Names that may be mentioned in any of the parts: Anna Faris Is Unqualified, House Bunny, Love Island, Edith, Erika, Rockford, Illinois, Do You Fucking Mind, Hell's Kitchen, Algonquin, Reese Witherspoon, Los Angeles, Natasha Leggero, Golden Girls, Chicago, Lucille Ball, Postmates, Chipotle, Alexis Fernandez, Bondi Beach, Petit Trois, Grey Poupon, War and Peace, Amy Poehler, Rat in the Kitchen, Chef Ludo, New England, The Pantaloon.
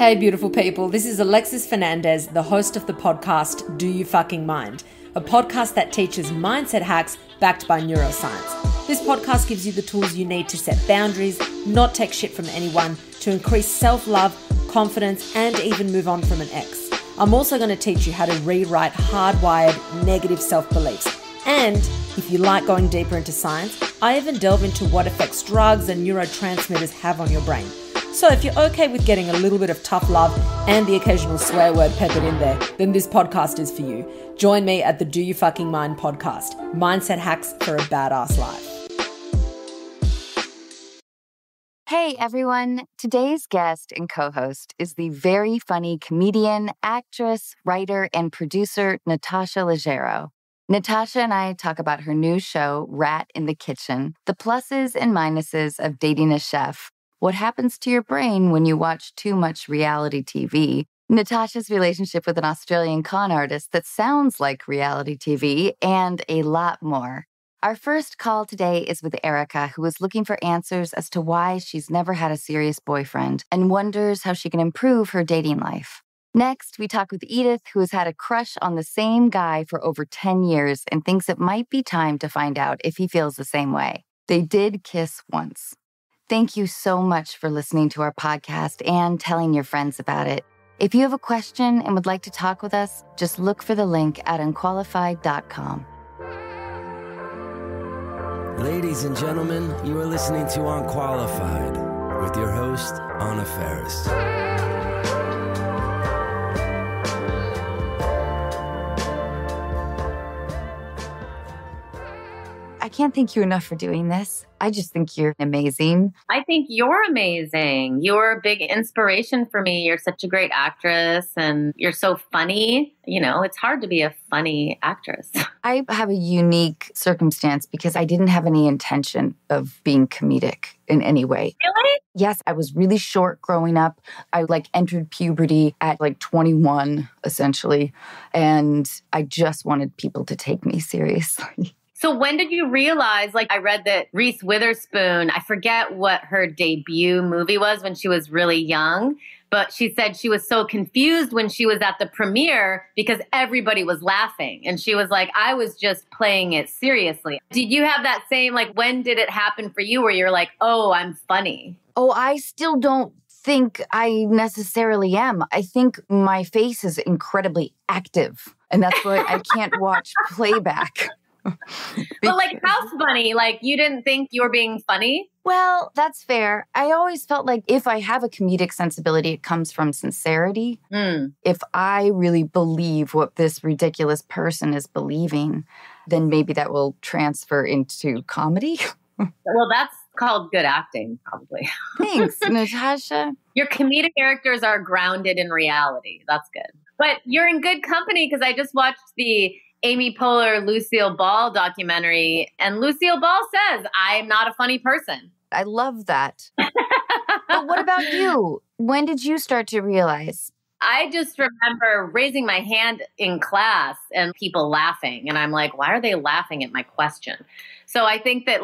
Hey beautiful people, this is Alexis Fernandez, the host of the podcast Do You Fucking Mind, a podcast that teaches mindset hacks backed by neuroscience. This podcast gives you the tools you need to set boundaries, not take shit from anyone, to increase self-love, confidence, and even move on from an ex. I'm also going to teach you how to rewrite hardwired negative self-beliefs. And if you like going deeper into science, I even delve into what effects drugs and neurotransmitters have on your brain. So if you're okay with getting a little bit of tough love and the occasional swear word peppered in there, then this podcast is for you. Join me at the Do You Fucking Mind podcast, mindset hacks for a badass life. Hey everyone, today's guest and co-host is the very funny comedian, actress, writer, and producer, Natasha Leggero. Natasha and I talk about her new show, Rat in the Kitchen, the pluses and minuses of dating a chef, what happens to your brain when you watch too much reality TV, Natasha's relationship with an Australian con artist that sounds like reality TV, and a lot more. Our first call today is with Erica, who is looking for answers as to why she's never had a serious boyfriend and wonders how she can improve her dating life. Next, we talk with Edith, who has had a crush on the same guy for over 10 years and thinks it might be time to find out if he feels the same way. They did kiss once. Thank you so much for listening to our podcast and telling your friends about it. If you have a question and would like to talk with us, just look for the link at unqualified.com. Ladies and gentlemen, you are listening to Unqualified with your host, Anna Faris. I can't thank you enough for doing this. I just think you're amazing. I think you're amazing. You're a big inspiration for me. You're such a great actress and you're so funny. You know, it's hard to be a funny actress. I have a unique circumstance because I didn't have any intention of being comedic in any way. Really? Yes, I was really short growing up. I entered puberty at 21, essentially. And I just wanted people to take me seriously. So when did you realize, I read that Reese Witherspoon, I forget what her debut movie was when she was really young, but she said she was so confused when she was at the premiere because everybody was laughing. And she was like, I was just playing it seriously. Did you have that same, when did it happen for you where you're like, oh, I'm funny? Oh, I still don't think I necessarily am. I think my face is incredibly active. And that's why I can't watch playback. But House Bunny, you didn't think you were being funny? Well, that's fair. I always felt like if I have a comedic sensibility, it comes from sincerity. Mm. If I really believe what this ridiculous person is believing, then maybe that will transfer into comedy. Well, that's called good acting, probably. Thanks, Natasha. Your comedic characters are grounded in reality. That's good. But you're in good company because I just watched the Amy Poehler, Lucille Ball documentary. And Lucille Ball says, I am not a funny person. I love that. But what about you? When did you start to realize? I just remember raising my hand in class and people laughing. And I'm like, why are they laughing at my question? So I think that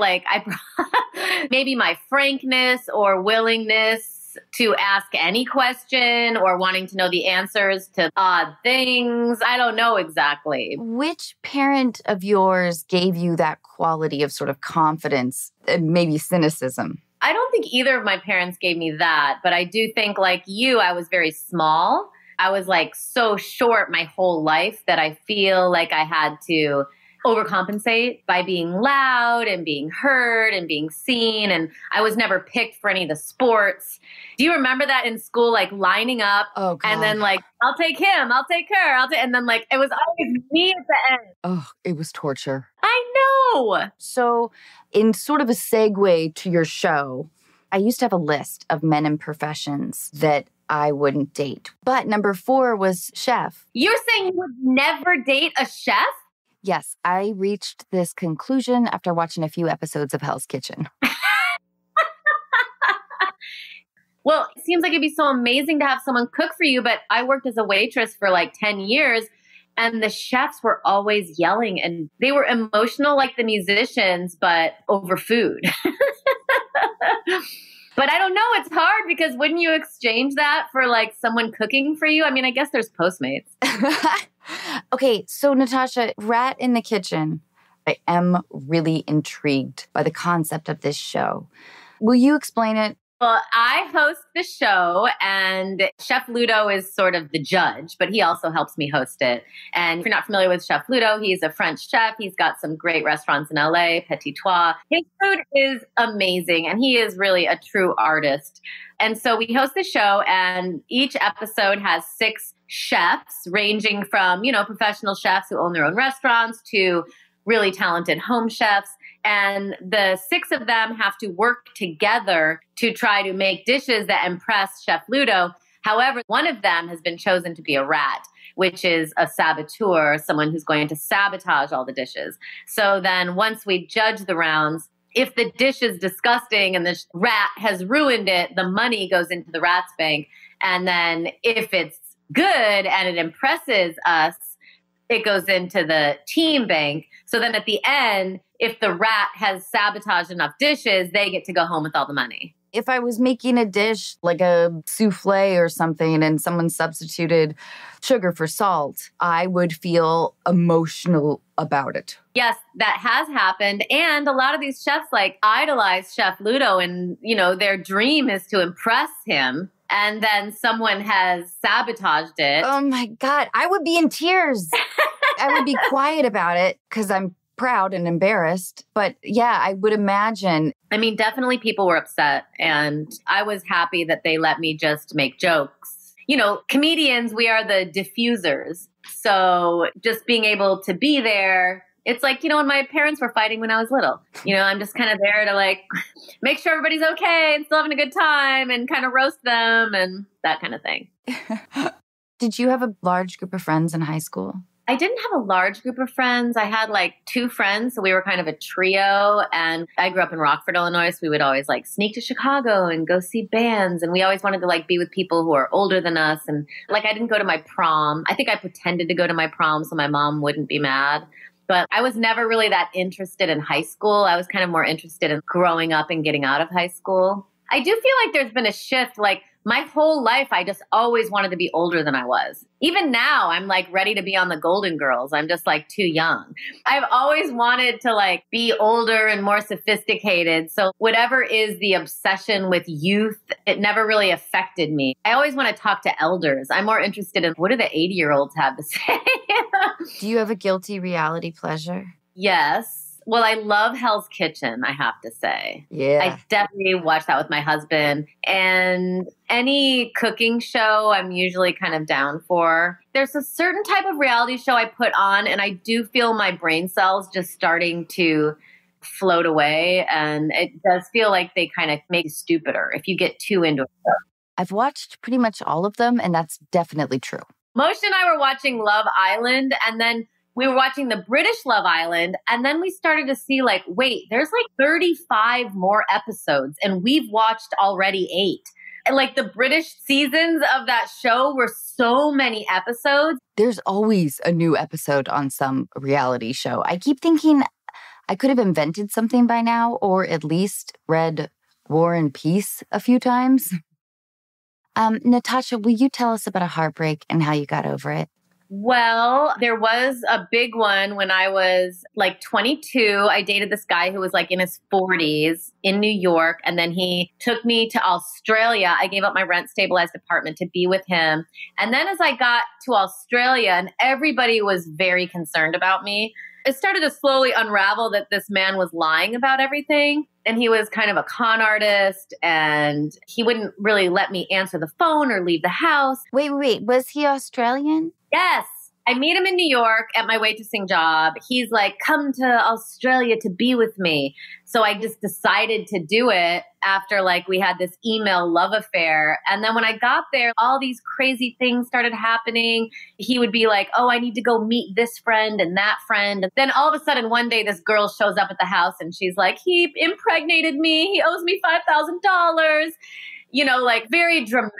maybe my frankness or willingness to ask any question or wanting to know the answers to odd things. I don't know exactly. Which parent of yours gave you that quality of sort of confidence and maybe cynicism? I don't think either of my parents gave me that, but I do think I was very small. I was so short my whole life that I feel like I had to overcompensate by being loud and being heard and being seen. And I was never picked for any of the sports. Do you remember that in school, lining up and then I'll take him, I'll take her, and then it was always me at the end. Oh, it was torture. I know. So in sort of a segue to your show, I used to have a list of men in professions that I wouldn't date. But number 4 was chef. You're saying you would never date a chef? Yes, I reached this conclusion after watching a few episodes of Hell's Kitchen. Well, it seems like it'd be so amazing to have someone cook for you, but I worked as a waitress for 10 years, and the chefs were always yelling, and they were emotional like the musicians, but over food. But I don't know. It's hard because wouldn't you exchange that for like someone cooking for you? I mean, I guess there's Postmates. Okay. So Natasha, Rat in the Kitchen. I am really intrigued by the concept of this show. Will you explain it? Well, I host the show and Chef Ludo is sort of the judge, but he also helps me host it. And if you're not familiar with Chef Ludo, he's a French chef. He's got some great restaurants in LA, Petit Trois. His food is amazing and he is really a true artist. And so we host the show and each episode has 6 chefs ranging from, you know, professional chefs who own their own restaurants to really talented home chefs. And the 6 of them have to work together to try to make dishes that impress Chef Ludo. However, one of them has been chosen to be a rat, which is a saboteur, someone who's going to sabotage all the dishes. So then once we judge the rounds, if the dish is disgusting and the rat has ruined it, the money goes into the rat's bank. And then if it's good and it impresses us, it goes into the team bank. So then at the end, if the rat has sabotaged enough dishes, they get to go home with all the money. If I was making a dish like a souffle or something and someone substituted sugar for salt, I would feel emotional about it. Yes, that has happened. And a lot of these chefs like idolize Chef Ludo and, you know, their dream is to impress him. And then someone has sabotaged it. Oh my God, I would be in tears. I would be quiet about it because I'm proud and embarrassed. But yeah, I would imagine. I mean, definitely people were upset. And I was happy that they let me just make jokes. You know, comedians, we are the diffusers. So just being able to be there, it's like, you know, when my parents were fighting when I was little, you know, I'm just kind of there to like make sure everybody's okay and still having a good time and kind of roast them and that kind of thing. Did you have a large group of friends in high school? I didn't have a large group of friends. I had like 2 friends. So we were kind of a trio. And I grew up in Rockford, Illinois. So we would always like sneak to Chicago and go see bands. And we always wanted to like be with people who are older than us. And like, I didn't go to my prom. I think I pretended to go to my prom so my mom wouldn't be mad. But I was never really that interested in high school. I was kind of more interested in growing up and getting out of high school. I do feel like there's been a shift. Like my whole life, I just always wanted to be older than I was. Even now, I'm like ready to be on the Golden Girls. I'm just like too young. I've always wanted to like be older and more sophisticated. So whatever is the obsession with youth, it never really affected me. I always want to talk to elders. I'm more interested in what do the 80-year-olds have to say? Do you have a guilty reality pleasure? Yes. Well, I love Hell's Kitchen, I have to say. Yeah. I definitely watch that with my husband. And any cooking show I'm usually kind of down for. There's a certain type of reality show I put on, and I do feel my brain cells just starting to float away. And it does feel like they kind of make you stupider if you get too into it. I've watched pretty much all of them, and that's definitely true. Moshe and I were watching Love Island, and then we were watching the British Love Island, and then we started to see like, wait, there's like 35 more episodes, and we've watched already 8. And like the British seasons of that show were so many episodes. There's always a new episode on some reality show. I keep thinking I could have invented something by now, or at least read War and Peace a few times. Natasha, will you tell us about a heartbreak and how you got over it? Well, there was a big one when I was like 22. I dated this guy who was like in his 40s in New York. And then he took me to Australia. I gave up my rent stabilized apartment to be with him. And then as I got to Australia and everybody was very concerned about me, it started to slowly unravel that this man was lying about everything. And he was kind of a con artist and he wouldn't really let me answer the phone or leave the house. Wait, was he Australian? Yes. I meet him in New York at my waitressing job. He's like, come to Australia to be with me. So I just decided to do it after like we had this email love affair. And then when I got there, all these crazy things started happening. He would be like, oh, I need to go meet this friend and that friend. And then all of a sudden one day this girl shows up at the house and she's like, he impregnated me. He owes me $5,000. You know, like very dramatic.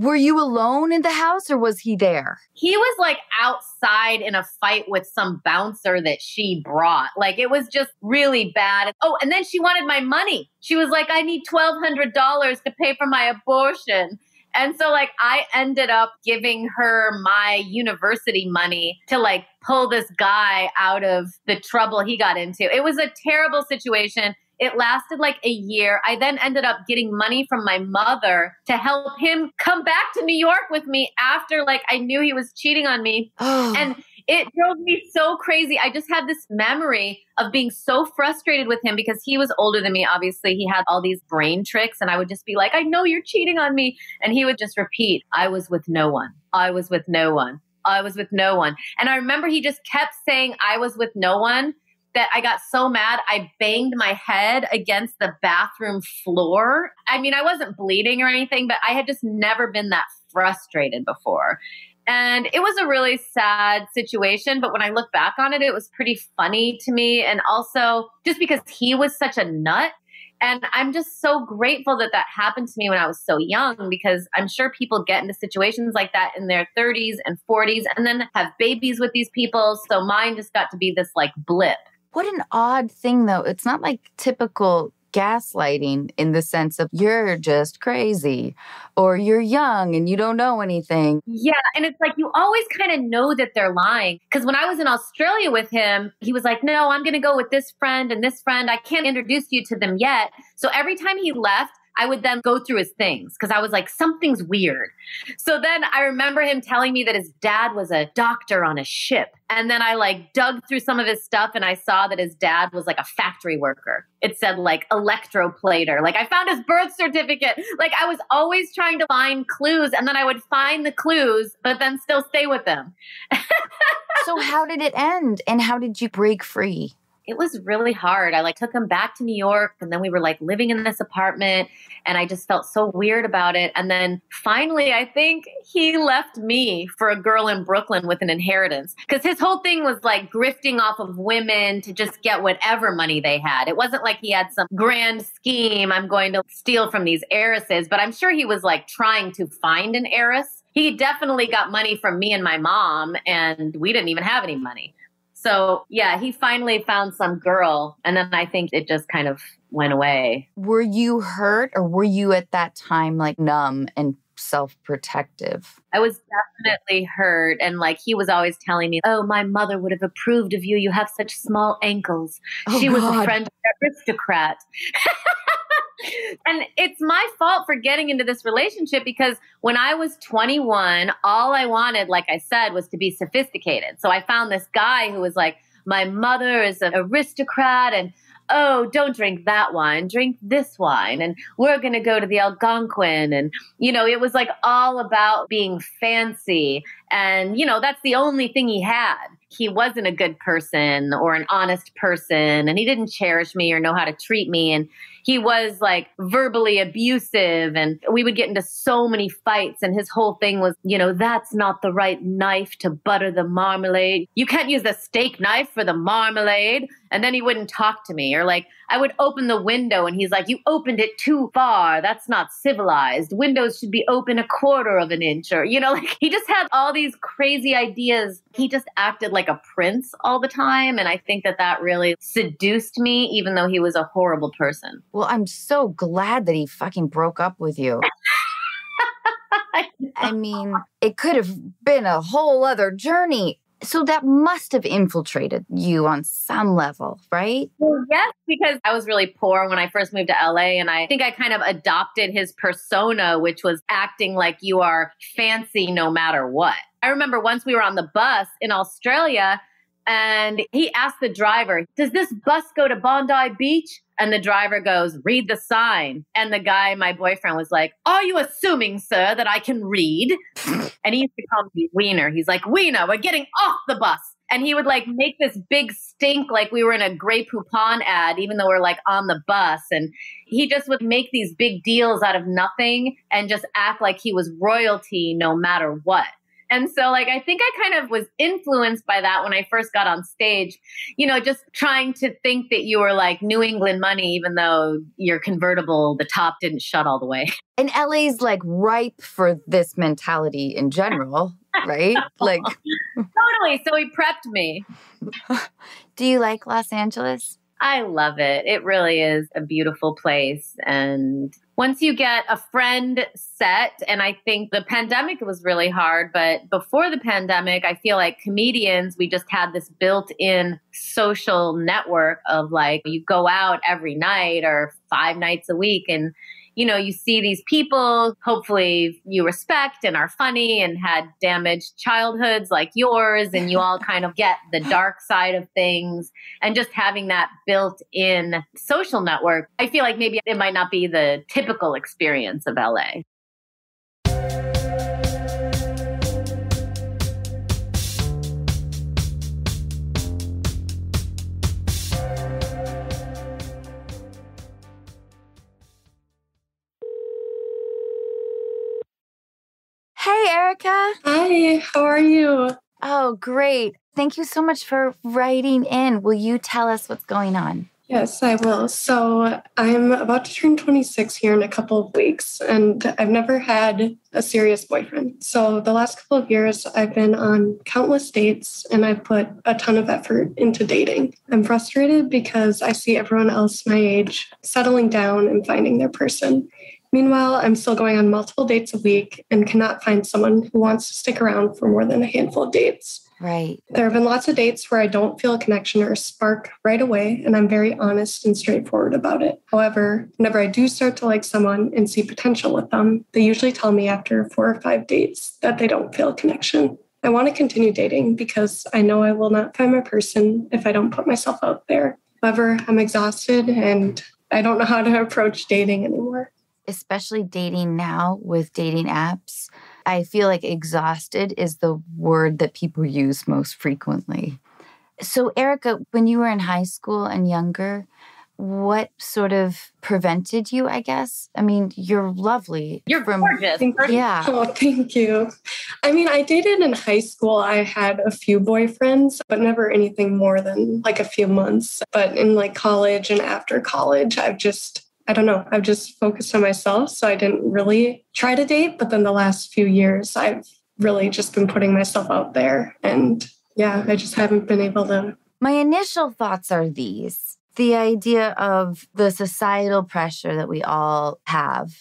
Were you alone in the house or was he there? He was like outside in a fight with some bouncer that she brought. Like it was just really bad. Oh, and then she wanted my money. She was like, I need $1,200 to pay for my abortion. And so like I ended up giving her my university money to like pull this guy out of the trouble he got into. It was a terrible situation. It lasted like a year. I then ended up getting money from my mother to help him come back to New York with me after like I knew he was cheating on me. And it drove me so crazy. I just had this memory of being so frustrated with him because he was older than me. Obviously, he had all these brain tricks and I would just be like, I know you're cheating on me. And he would just repeat, I was with no one. I was with no one. I was with no one. And I remember he just kept saying, I was with no one, that I got so mad, I banged my head against the bathroom floor. I mean, I wasn't bleeding or anything, but I had just never been that frustrated before. And it was a really sad situation. But when I look back on it, it was pretty funny to me. And also just because he was such a nut. And I'm just so grateful that that happened to me when I was so young, because I'm sure people get into situations like that in their 30s and 40s and then have babies with these people. So mine just got to be this like blip. What an odd thing, though. It's not like typical gaslighting in the sense of you're just crazy or you're young and you don't know anything. Yeah. And it's like you always kind of know that they're lying. Because when I was in Australia with him, he was like, no, I'm going to go with this friend and this friend. I can't introduce you to them yet. So every time he left, I would then go through his things because I was like, something's weird. So then I remember him telling me that his dad was a doctor on a ship. And then I like dug through some of his stuff and I saw that his dad was like a factory worker. It said like electroplater. Like I found his birth certificate. Like I was always trying to find clues and then I would find the clues, but then still stay with them. So how did it end? And how did you break free? It was really hard. I like took him back to New York and then we were like living in this apartment and I just felt so weird about it. And then finally, I think he left me for a girl in Brooklyn with an inheritance because his whole thing was like grifting off of women to just get whatever money they had. It wasn't like he had some grand scheme. I'm going to steal from these heiresses, but I'm sure he was like trying to find an heiress. He definitely got money from me and my mom and we didn't even have any money. So, yeah, he finally found some girl. And then I think it just kind of went away. Were you hurt or were you at that time like numb and self-protective? I was definitely hurt. And like he was always telling me, oh, my mother would have approved of you. You have such small ankles. Oh, she was a French aristocrat. And it's my fault for getting into this relationship because when I was 21, all I wanted, like I said, was to be sophisticated. So I found this guy who was like, my mother is an aristocrat and, oh, don't drink that wine, drink this wine. And we're going to go to the Algonquin. And, you know, it was like all about being fancy. And, you know, that's the only thing he had. He wasn't a good person or an honest person. And he didn't cherish me or know how to treat me. And he was like verbally abusive. And we would get into so many fights. And his whole thing was, you know, that's not the right knife to butter the marmalade. You can't use the steak knife for the marmalade. And then he wouldn't talk to me. Or like, I would open the window and he's like, you opened it too far. That's not civilized. Windows should be open 1/4 of an inch. Or, you know, like he just had all these crazy ideas. He just acted like a prince all the time. And I think that that really seduced me, even though he was a horrible person. Well, I'm so glad that he fucking broke up with you. I mean, it could have been a whole other journey. So that must have infiltrated you on some level, right? Well, yes, because I was really poor when I first moved to LA. And I think I kind of adopted his persona, which was acting like you are fancy no matter what. I remember once we were on the bus in Australia and he asked the driver, does this bus go to Bondi Beach? And the driver goes, read the sign. And the guy, my boyfriend, was like, are you assuming, sir, that I can read? And he used to call me Wiener. He's like, Wiener, we're getting off the bus. And he would like make this big stink like we were in a Grey Poupon ad, even though we're like on the bus. And he just would make these big deals out of nothing and just act like he was royalty no matter what. And so like, I think I kind of was influenced by that when I first got on stage, you know, just trying to think that you were like New England money, even though your convertible, the top didn't shut all the way. And LA's like ripe for this mentality in general, right? Like totally. So he prepped me. Do you like Los Angeles? I love it. It really is a beautiful place. And once you get a friend set, and I think the pandemic was really hard, but before the pandemic, I feel like comedians, we just had this built-in social network of like, you go out every night or 5 nights a week and, you know, you see these people, hopefully you respect and are funny and had damaged childhoods like yours, and you all kind of get the dark side of things. And just having that built-in social network, I feel like maybe it might not be the typical experience of LA. Hey, Erica. Hi, how are you? Oh, great. Thank you so much for writing in. Will you tell us what's going on? Yes, I will. So I'm about to turn 26 here in a couple of weeks, and I've never had a serious boyfriend. So the last couple of years, I've been on countless dates, and I've put a ton of effort into dating. I'm frustrated because I see everyone else my age settling down and finding their person. Meanwhile, I'm still going on multiple dates a week and cannot find someone who wants to stick around for more than a handful of dates. Right. There have been lots of dates where I don't feel a connection or a spark right away, and I'm very honest and straightforward about it. However, whenever I do start to like someone and see potential with them, they usually tell me after 4 or 5 dates that they don't feel a connection. I want to continue dating because I know I will not find my person if I don't put myself out there. However, I'm exhausted and I don't know how to approach dating anymore. Especially dating now with dating apps, I feel like exhausted is the word that people use most frequently. So, Erica, when you were in high school and younger, what sort of prevented you, I guess? I mean, you're lovely. You're gorgeous. Yeah. Oh, thank you. I mean, I dated in high school. I had a few boyfriends, but never anything more than like a few months. But in like college and after college, I've just focused on myself. So I didn't really try to date. But then the last few years, I've really just been putting myself out there. And yeah, I just haven't been able to. My initial thoughts are these. The idea of the societal pressure that we all have,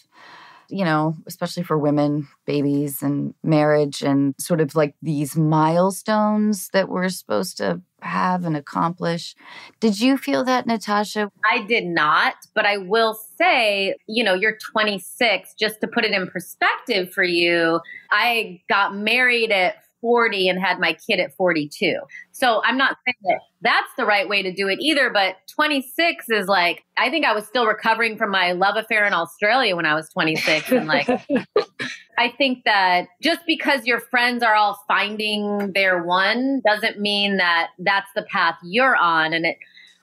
you know, especially for women, babies and marriage and sort of like these milestones that we're supposed to have and accomplish. Did you feel that, Natasha? I did not, but I will say, you know, you're 26. Just to put it in perspective for you, I got married at 40 and had my kid at 42. So I'm not saying that that's the right way to do it either, but 26 is like, I think I was still recovering from my love affair in Australia when I was 26. And like, I think that just because your friends are all finding their one doesn't mean that that's the path you're on. And it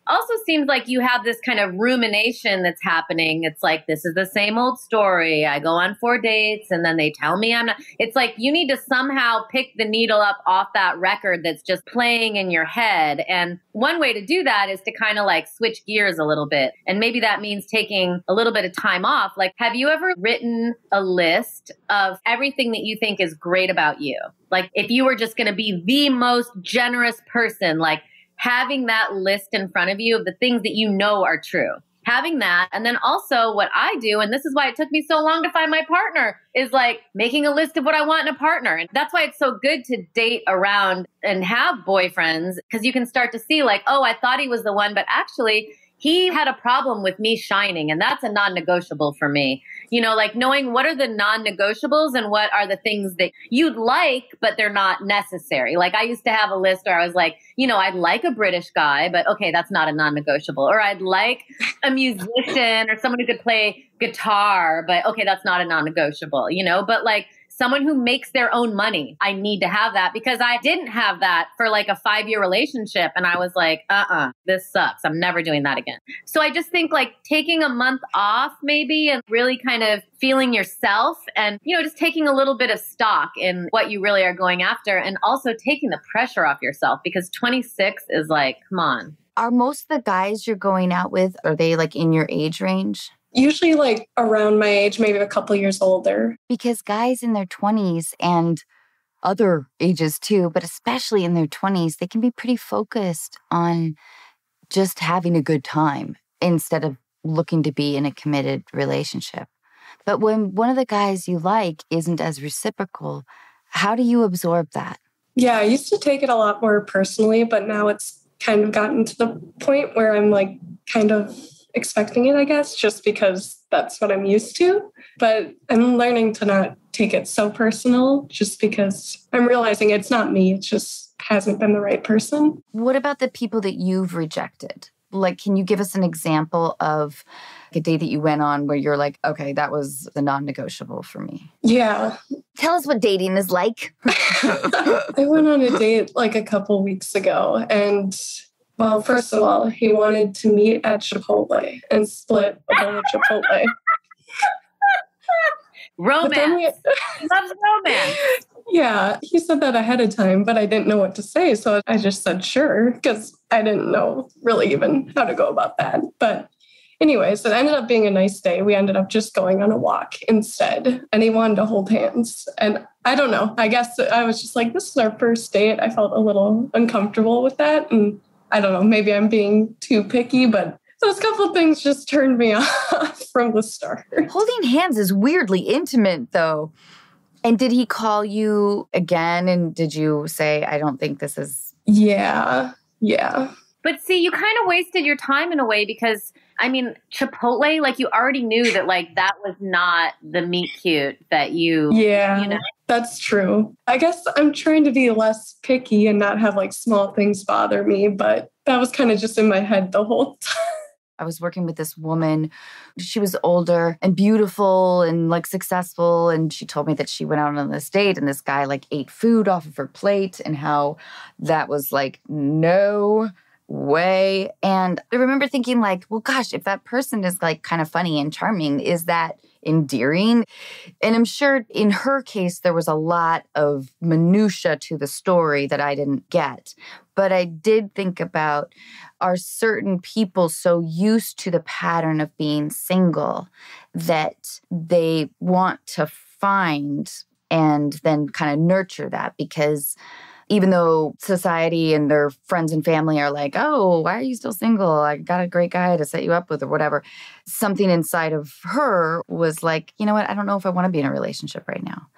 also seems like you have this kind of rumination that's happening. It's like, this is the same old story. I go on 4 dates and then they tell me I'm not. It's like, you need to somehow pick the needle up off that record that's just playing in your head. And one way to do that is to kind of like switch gears a little bit. And maybe that means taking a little bit of time off. Like, have you ever written a list of everything that you think is great about you? Like, if you were just going to be the most generous person, like, having that list in front of you of the things that you know are true, having that. And then also what I do, and this is why it took me so long to find my partner, is like making a list of what I want in a partner. And that's why it's so good to date around and have boyfriends, because you can start to see like, oh, I thought he was the one, but actually he had a problem with me shining. And that's a non-negotiable for me. You know, like knowing what are the non-negotiables and what are the things that you'd like, but they're not necessary. Like I used to have a list where I was like, you know, I'd like a British guy, but okay, that's not a non-negotiable. Or I'd like a musician or someone who could play guitar, but okay, that's not a non-negotiable, you know, but like, someone who makes their own money. I need to have that because I didn't have that for like a 5-year relationship. And I was like, this sucks. I'm never doing that again. So I just think like taking a month off maybe and really kind of feeling yourself and, you know, just taking a little bit of stock in what you really are going after and also taking the pressure off yourself because 26 is like, come on. Are most of the guys you're going out with, are they like in your age range? Usually like around my age, maybe a couple years older. Because guys in their 20s and other ages too, but especially in their 20s, they can be pretty focused on just having a good time instead of looking to be in a committed relationship. But when one of the guys you like isn't as reciprocal, how do you absorb that? Yeah, I used to take it a lot more personally, but now it's kind of gotten to the point where I'm like kind of expecting it, I guess, just because that's what I'm used to. But I'm learning to not take it so personal just because I'm realizing it's not me. It just hasn't been the right person. What about the people that you've rejected? Like, can you give us an example of a date that you went on where you're like, okay, that was the non-negotiable for me? Yeah. Tell us what dating is like. I went on a date like a couple weeks ago. And, well, first of all, he wanted to meet at Chipotle and split a bowl of Chipotle. Romance. He loves romance. Yeah, he said that ahead of time, but I didn't know what to say. So I just said, sure, because I didn't know really even how to go about that. But anyways, it ended up being a nice day. We ended up just going on a walk instead. And he wanted to hold hands. And I don't know, I guess I was just like, this is our first date. I felt a little uncomfortable with that. And I don't know, maybe I'm being too picky, but those couple of things just turned me off from the start. Holding hands is weirdly intimate, though. And did he call you again? And did you say, I don't think this is... Yeah. But see, you kind of wasted your time in a way because, I mean, Chipotle, like you already knew that like that was not the meet cute that you... Yeah, you know? That's true. I guess I'm trying to be less picky and not have like small things bother me. But that was kind of just in my head the whole time. I was working with this woman. She was older and beautiful and like successful. And she told me that she went out on this date and this guy like ate food off of her plate and how that was like, no way. And I remember thinking like, well, gosh, if that person is like kind of funny and charming, is that endearing? And I'm sure in her case, there was a lot of minutia to the story that I didn't get. But I did think about, are certain people so used to the pattern of being single that they want to find and then kind of nurture that? Because even though society and their friends and family are like, oh, why are you still single? I got a great guy to set you up with or whatever. Something inside of her was like, you know what? I don't know if I want to be in a relationship right now.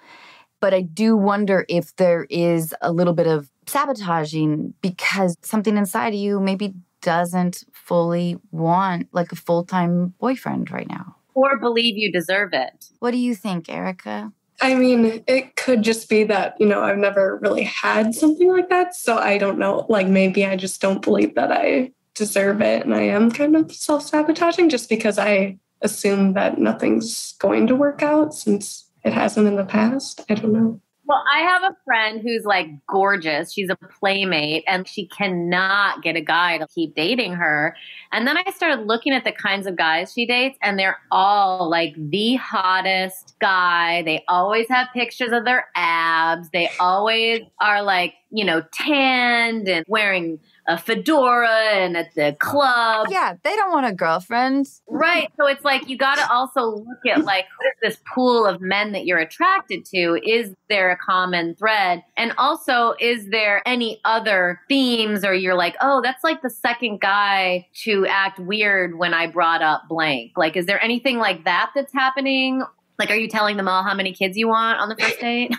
But I do wonder if there is a little bit of sabotaging because something inside of you maybe doesn't fully want like a full-time boyfriend right now. Or believe you deserve it. What do you think, Erica? I mean, it could just be that, you know, I've never really had something like that. So I don't know, like maybe I just don't believe that I deserve it. And I am kind of self-sabotaging just because I assume that nothing's going to work out since it hasn't in the past. I don't know. Well, I have a friend who's like gorgeous. She's a playmate and she cannot get a guy to keep dating her. And then I started looking at the kinds of guys she dates and they're all like the hottest guy. They always have pictures of their abs. They always are like, you know, tanned and wearing a fedora and at the club. Yeah, they don't want a girlfriend. Right. So it's like you got to also look at like this pool of men that you're attracted to. Is there a common thread? And also, is there any other themes or you're like, oh, that's like the second guy to act weird when I brought up blank. Like, is there anything like that that's happening? Like, are you telling them all how many kids you want on the first date?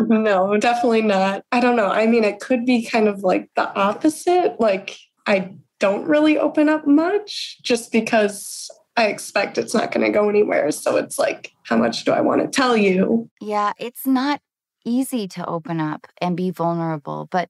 No, definitely not. I don't know. I mean, it could be kind of like the opposite. Like, I don't really open up much just because I expect it's not going to go anywhere. So it's like, how much do I want to tell you? Yeah, it's not easy to open up and be vulnerable, but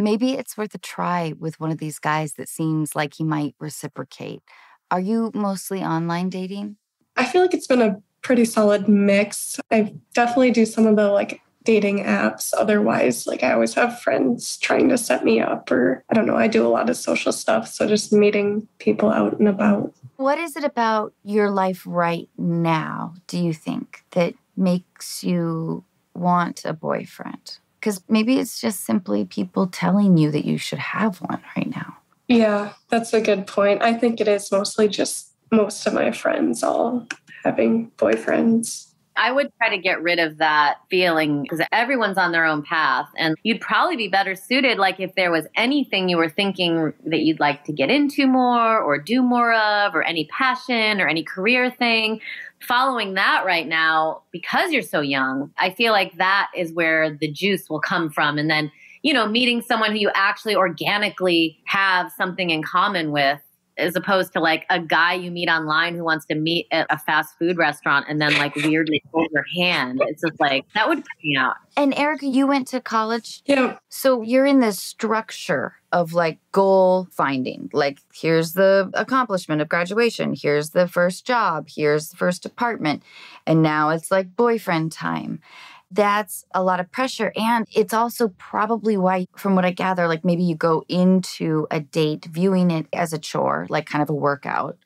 maybe it's worth a try with one of these guys that seems like he might reciprocate. Are you mostly online dating? I feel like it's been a pretty solid mix. I definitely do some of the like dating apps. Otherwise, like I always have friends trying to set me up, or I don't know, I do a lot of social stuff. So just meeting people out and about. What is it about your life right now, do you think, that makes you want a boyfriend? Because maybe it's just simply people telling you that you should have one right now. Yeah, that's a good point. I think it is mostly just most of my friends all having boyfriends. I would try to get rid of that feeling because everyone's on their own path. And you'd probably be better suited, like if there was anything you were thinking that you'd like to get into more or do more of, or any passion or any career thing. Following that right now, because you're so young, I feel like that is where the juice will come from. And then, you know, meeting someone who you actually organically have something in common with, as opposed to like a guy you meet online who wants to meet at a fast food restaurant and then like weirdly hold your hand. It's just like, that would freak me out. And Erica, you went to college. Yeah. So you're in this structure of like goal finding. Like here's the accomplishment of graduation. Here's the first job. Here's the first apartment. And now it's like boyfriend time. That's a lot of pressure. And it's also probably why, from what I gather, like maybe you go into a date viewing it as a chore, like kind of a workout,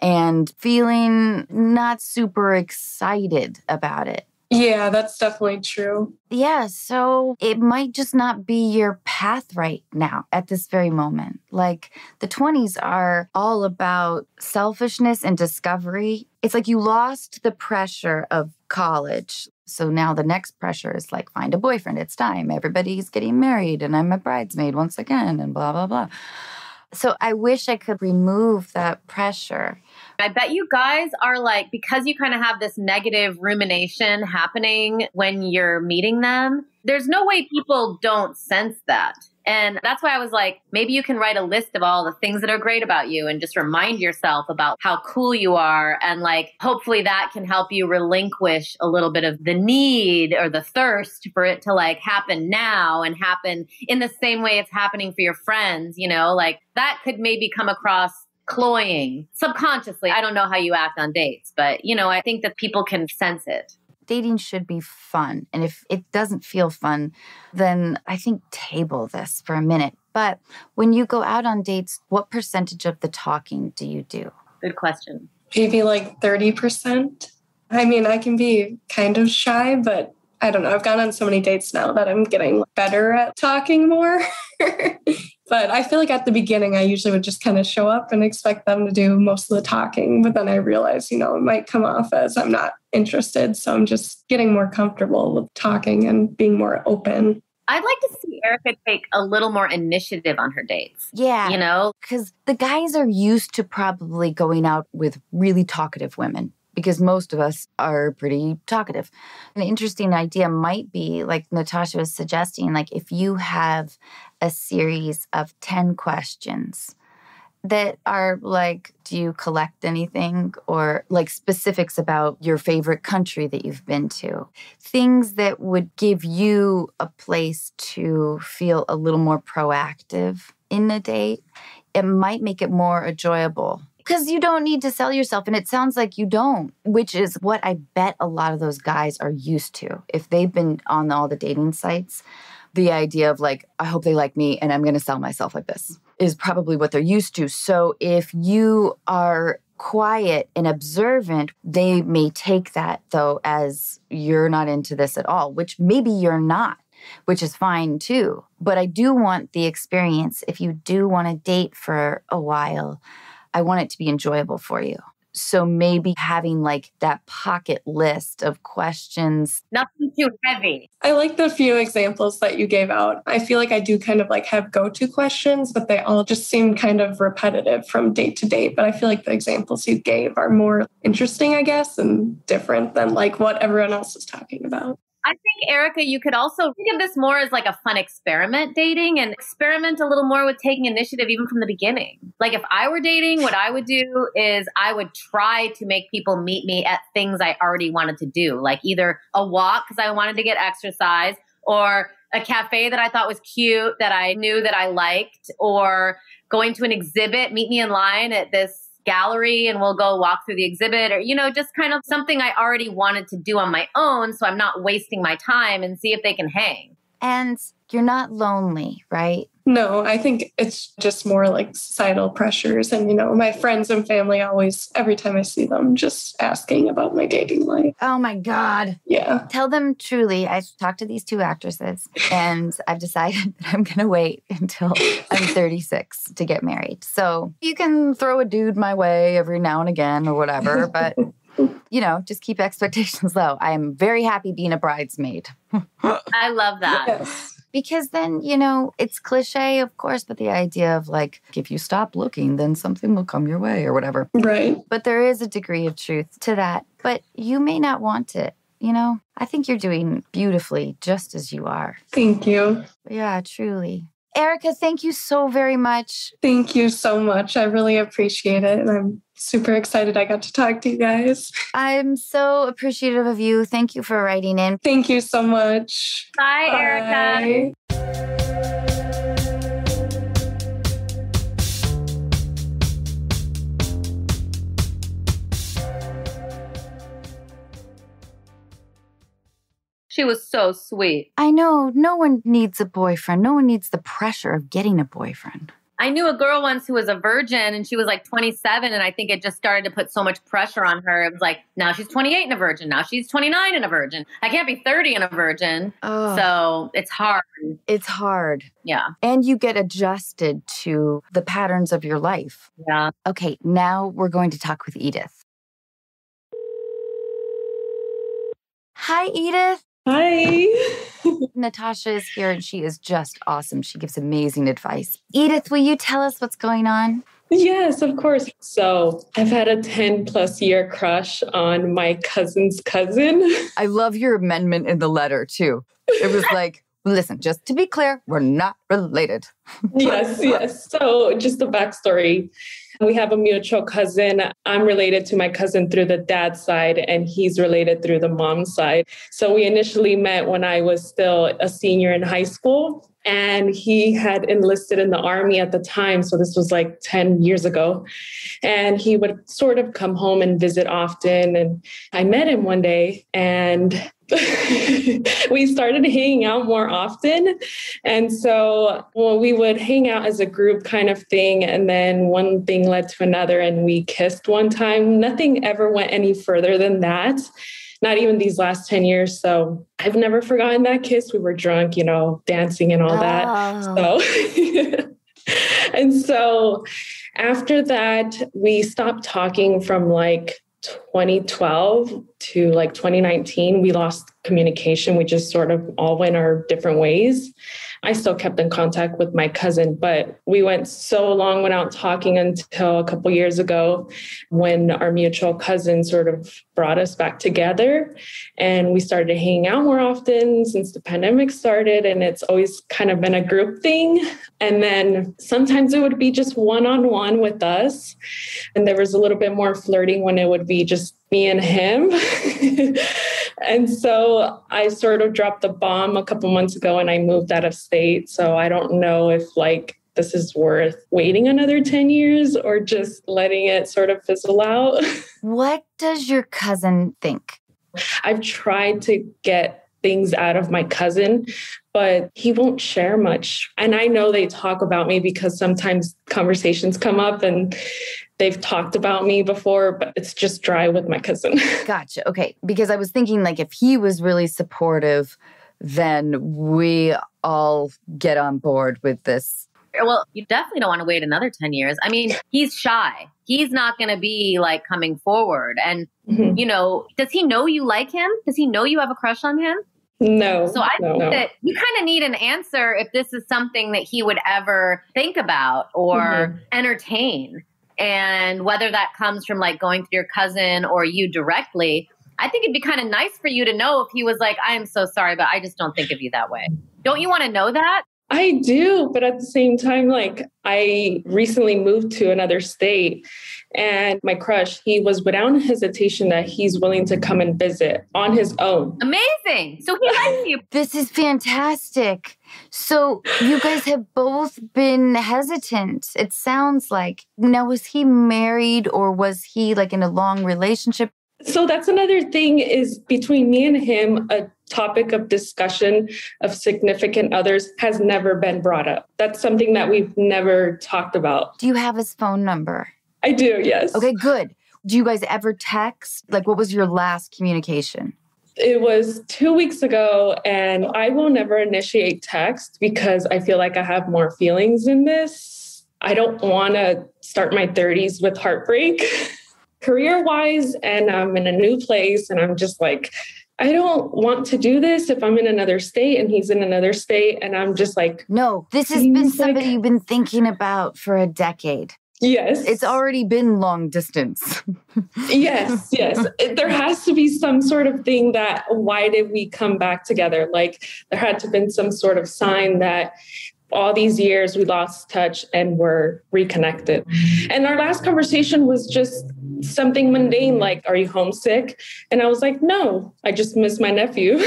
and feeling not super excited about it. Yeah, that's definitely true. Yeah, so it might just not be your path right now at this very moment. Like the 20s are all about selfishness and discovery. It's like you lost the pressure of college. So now the next pressure is like, find a boyfriend. It's time. Everybody's getting married and I'm a bridesmaid once again and blah, blah, blah. So I wish I could remove that pressure. I bet you guys are like, because you kind of have this negative rumination happening when you're meeting them, there's no way people don't sense that. And that's why I was like, maybe you can write a list of all the things that are great about you and just remind yourself about how cool you are. And like, hopefully that can help you relinquish a little bit of the need or the thirst for it to like happen now and happen in the same way it's happening for your friends. You know, like that could maybe come across cloying subconsciously. I don't know how you act on dates, but you know, I think that people can sense it. Dating should be fun. And if it doesn't feel fun, then I think table this for a minute. But when you go out on dates, what percentage of the talking do you do? Good question. Maybe like 30%. I mean, I can be kind of shy, but I don't know. I've gone on so many dates now that I'm getting better at talking more. But I feel like at the beginning, I usually would just kind of show up and expect them to do most of the talking. But then I realized, you know, it might come off as I'm not interested. So I'm just getting more comfortable with talking and being more open. I'd like to see Erica take a little more initiative on her dates. Yeah. You know, because the guys are used to probably going out with really talkative women, because most of us are pretty talkative. An interesting idea might be, like Natasha was suggesting, like if you have a series of 10 questions that are like, do you collect anything? Or like specifics about your favorite country that you've been to. Things that would give you a place to feel a little more proactive in the date. It might make it more enjoyable. Because you don't need to sell yourself. And it sounds like you don't, which is what I bet a lot of those guys are used to. If they've been on all the dating sites, the idea of like, I hope they like me and I'm going to sell myself like this is probably what they're used to. So if you are quiet and observant, they may take that though as you're not into this at all, which maybe you're not, which is fine too. But I do want the experience, if you do want to date for a while, I want it to be enjoyable for you. So maybe having like that pocket list of questions. Nothing too heavy. I like the few examples that you gave out. I feel like I do kind of like have go-to questions, but they all just seem kind of repetitive from date to date. But I feel like the examples you gave are more interesting, I guess, and different than like what everyone else is talking about. I think, Erica, you could also think of this more as like a fun experiment dating, and experiment a little more with taking initiative even from the beginning. Like if I were dating, what I would do is I would try to make people meet me at things I already wanted to do, like either a walk because I wanted to get exercise, or a cafe that I thought was cute that I knew that I liked, or going to an exhibit, meet me in line at this gallery and we'll go walk through the exhibit, or, you know, just kind of something I already wanted to do on my own. So I'm not wasting my time, and see if they can hang. And you're not lonely, right? No, I think it's just more like societal pressures. And, you know, my friends and family always, every time I see them, just asking about my dating life. Oh, my God. Yeah. Tell them truly, I talked to these two actresses and I've decided that I'm going to wait until I'm 36 to get married. So you can throw a dude my way every now and again or whatever, but... you know, just keep expectations low. I am very happy being a bridesmaid. I love that. Yes. Because then, you know, it's cliche, of course, but the idea of like, if you stop looking, then something will come your way or whatever. Right. But there is a degree of truth to that. But you may not want it, you know? I think you're doing beautifully just as you are. Thank you. Yeah, truly. Erica, thank you so very much. Thank you so much. I really appreciate it. And I'm super excited I got to talk to you guys. I'm so appreciative of you. Thank you for writing in. Thank you so much. Bye, bye. Erica. She was so sweet. I know. No one needs a boyfriend. No one needs the pressure of getting a boyfriend. I knew a girl once who was a virgin and she was like 27. And I think it just started to put so much pressure on her. It was like, now she's 28 and a virgin. Now she's 29 and a virgin. I can't be 30 and a virgin. Oh. So it's hard. It's hard. Yeah. And you get adjusted to the patterns of your life. Yeah. Okay. Now we're going to talk with Edith. Hi, Edith. Hi. Natasha is here and she is just awesome. She gives amazing advice. Edith, will you tell us what's going on? Yes, of course. So I've had a 10 plus year crush on my cousin's cousin. I love your amendment in the letter too. It was like, listen, just to be clear, we're not related. Yes, yes. So just the backstory. We have a mutual cousin. I'm related to my cousin through the dad's side, and he's related through the mom's side. So we initially met when I was still a senior in high school, and he had enlisted in the army at the time. So this was like 10 years ago. And he would sort of come home and visit often. And I met him one day and we started hanging out more often. And so we would hang out as a group kind of thing. And then one thing led to another and we kissed one time. Nothing ever went any further than that. Not even these last 10 years. So I've never forgotten that kiss. We were drunk, you know, dancing and all that. So, and so after that, we stopped talking from like 2012 to like 2019. We lost communication. We just sort of all went our different ways. I still kept in contact with my cousin, but we went so long without talking until a couple years ago when our mutual cousin sort of brought us back together and we started hanging out more often since the pandemic started. And it's always kind of been a group thing. And then sometimes it would be just one-on-one with us. And there was a little bit more flirting when it would be just me and him. And so I sort of dropped the bomb a couple months ago and I moved out of state. So I don't know if like this is worth waiting another 10 years or just letting it sort of fizzle out. What does your cousin think? I've tried to get things out of my cousin, but he won't share much. And I know they talk about me because sometimes conversations come up and they've talked about me before, but it's just dry with my cousin. Gotcha. Okay. Because I was thinking like if he was really supportive, then we all get on board with this. Well, you definitely don't want to wait another 10 years. I mean, he's shy. He's not going to be like coming forward. And, mm-hmm. you know, does he know you like him? Does he know you have a crush on him? No. So I think that you kind of need an answer if this is something that he would ever think about or entertain. And whether that comes from like going through your cousin or you directly, I think it'd be kind of nice for you to know if he was like, I am so sorry, but I just don't think of you that way. Don't you want to know that? I do. But at the same time, like, I recently moved to another state and my crush, he was without hesitation that he's willing to come and visit on his own. Amazing. So he likes you. This is fantastic. So you guys have both been hesitant, it sounds like. Now, was he married or was he like in a long relationship? So that's another thing is between me and him, a topic of discussion of significant others has never been brought up. That's something that we've never talked about. Do you have his phone number? I do, yes. Okay, good. Do you guys ever text? Like, what was your last communication? It was 2 weeks ago, and I will never initiate text because I feel like I have more feelings in this. I don't want to start my 30s with heartbreak. Career-wise, and I'm in a new place, and I'm just like, I don't want to do this if I'm in another state and he's in another state, and I'm just like... No, this has been somebody you've been thinking about for a decade. Yes. It's already been long distance. Yes, yes. There has to be some sort of thing that, why did we come back together? Like, there had to have been some sort of sign that all these years we lost touch and were reconnected. And our last conversation was just something mundane, like, are you homesick? And I was like, no, I just miss my nephew.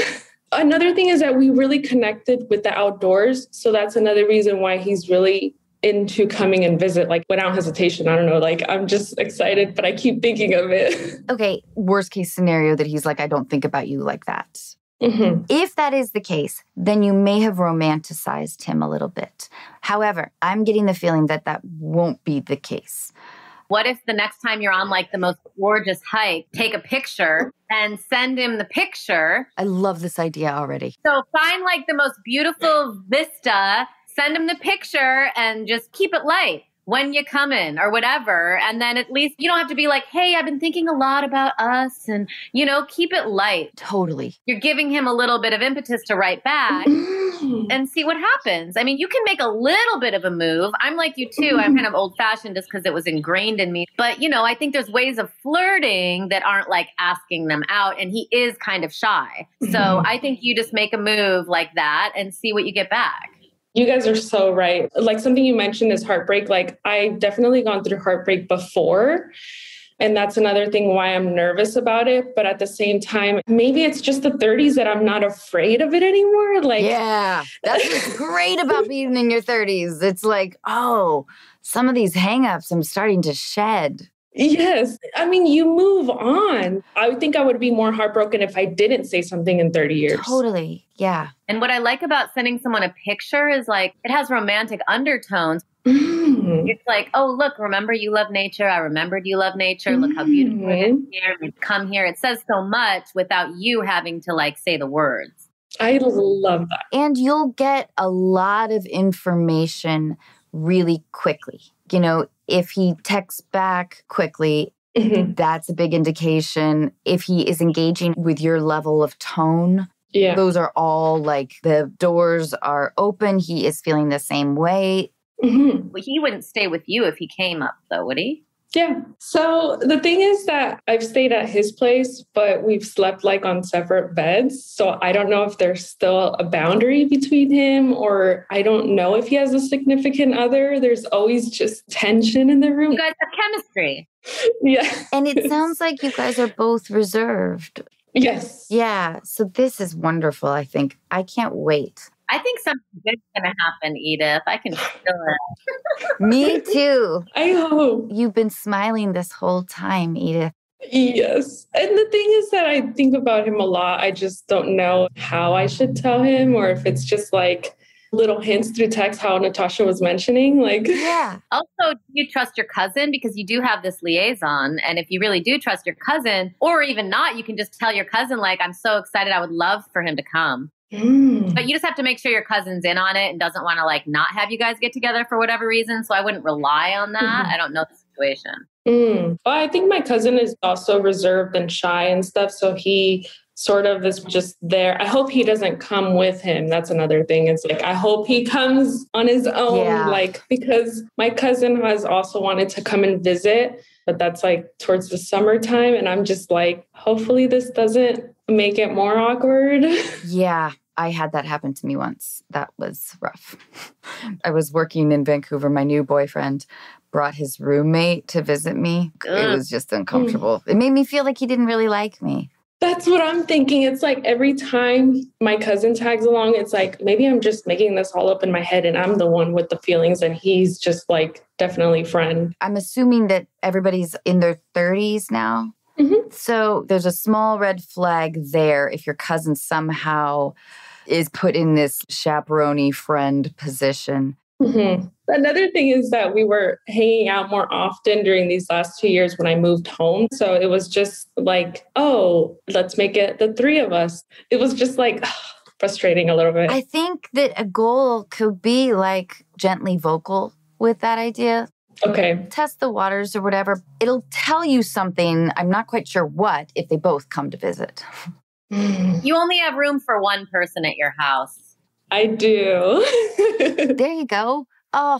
Another thing is that we really connected with the outdoors. So that's another reason why he's really into coming and visit, like, without hesitation. I don't know, like, I'm just excited, but I keep thinking of it. Okay, worst case scenario that he's like, I don't think about you like that. Mm-hmm. If that is the case, then you may have romanticized him a little bit. However, I'm getting the feeling that that won't be the case. What if the next time you're on like the most gorgeous hike, take a picture and send him the picture? I love this idea already. So find like the most beautiful vista, send him the picture and just keep it light when you come in or whatever. And then at least you don't have to be like, hey, I've been thinking a lot about us and, you know, keep it light. Totally. You're giving him a little bit of impetus to write back and see what happens. I mean, you can make a little bit of a move. I'm like you too. I'm kind of old fashioned just because it was ingrained in me. But, you know, I think there's ways of flirting that aren't like asking them out. And he is kind of shy. So I think you just make a move like that and see what you get back. You guys are so right. Like something you mentioned is heartbreak. Like I've definitely gone through heartbreak before. And that's another thing why I'm nervous about it. But at the same time, maybe it's just the 30s that I'm not afraid of it anymore. Like, yeah, that's what's great about being in your 30s. It's like, oh, some of these hangups I'm starting to shed. Yes. I mean, you move on. I think I would be more heartbroken if I didn't say something in 30 years. Totally. Yeah. And what I like about sending someone a picture is like, it has romantic undertones. It's like, oh, look, remember you love nature. I remembered you love nature. Look how beautiful it is here. Come here. It says so much without you having to like say the words. I love that. And you'll get a lot of information really quickly. You know, if he texts back quickly, that's a big indication. If he is engaging with your level of tone, those are all like the doors are open. He is feeling the same way. Well, he wouldn't stay with you if he came up, though, would he? Yeah. So the thing is that I've stayed at his place, but we've slept like on separate beds. So I don't know if there's still a boundary between him or I don't know if he has a significant other. There's always just tension in the room. You guys have chemistry. Yeah. And it sounds like you guys are both reserved. Yes. Yeah. So this is wonderful, I think. I can't wait. I think something good's going to happen, Edith. I can feel it. Me too. I hope. You've been smiling this whole time, Edith. Yes. And the thing is that I think about him a lot. I just don't know how I should tell him or if it's just like little hints through text, how Natasha was mentioning. Like, yeah. Also, do you trust your cousin? Because you do have this liaison. And if you really do trust your cousin or even not, you can just tell your cousin, like, I'm so excited. I would love for him to come. But you just have to make sure your cousin's in on it and doesn't want to like not have you guys get together for whatever reason. So I wouldn't rely on that. I don't know the situation. Well, I think my cousin is also reserved and shy and stuff. So he sort of is just there. I hope he doesn't come with him. That's another thing. It's like, I hope he comes on his own, like, because my cousin has also wanted to come and visit, but that's like towards the summertime. And I'm just like, hopefully this doesn't make it more awkward. Yeah. I had that happen to me once. That was rough. I was working in Vancouver. My new boyfriend brought his roommate to visit me. Ugh. It was just uncomfortable. It made me feel like he didn't really like me. That's what I'm thinking. It's like every time my cousin tags along, it's like, maybe I'm just making this all up in my head and I'm the one with the feelings and he's just like definitely friend. I'm assuming that everybody's in their 30s now. Mm-hmm. So there's a small red flag there if your cousin somehow is put in this chaperone friend position. Mm-hmm. Another thing is that we were hanging out more often during these last 2 years when I moved home. So it was just like, oh, let's make it the three of us. It was just like frustrating a little bit. I think that a goal could be like gently vocal with that idea. Okay. Test the waters or whatever. It'll tell you something. I'm not quite sure what, if they both come to visit. You only have room for one person at your house. I do. There you go. Oh,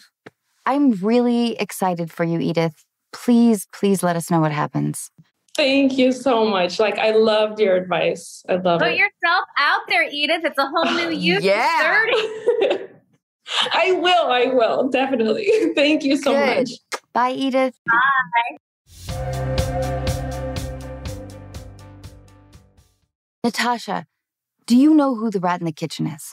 I'm really excited for you, Edith. Please, please let us know what happens. Thank you so much. Like, I loved your advice. I love it. Put yourself out there, Edith. It's a whole new you. Yeah. 30. I will, definitely. Thank you so much. Bye, Edith. Bye. Natasha, do you know who the rat in the kitchen is?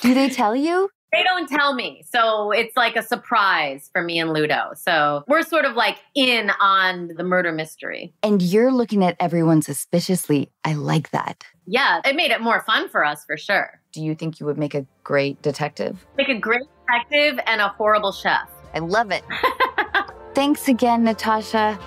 Do they tell you? They don't tell me. So it's like a surprise for me and Ludo. So we're sort of like in on the murder mystery. And you're looking at everyone suspiciously. I like that. Yeah, it made it more fun for us for sure. Do you think you would make a great detective? Like a great detective and a horrible chef. I love it. Thanks again, Natasha.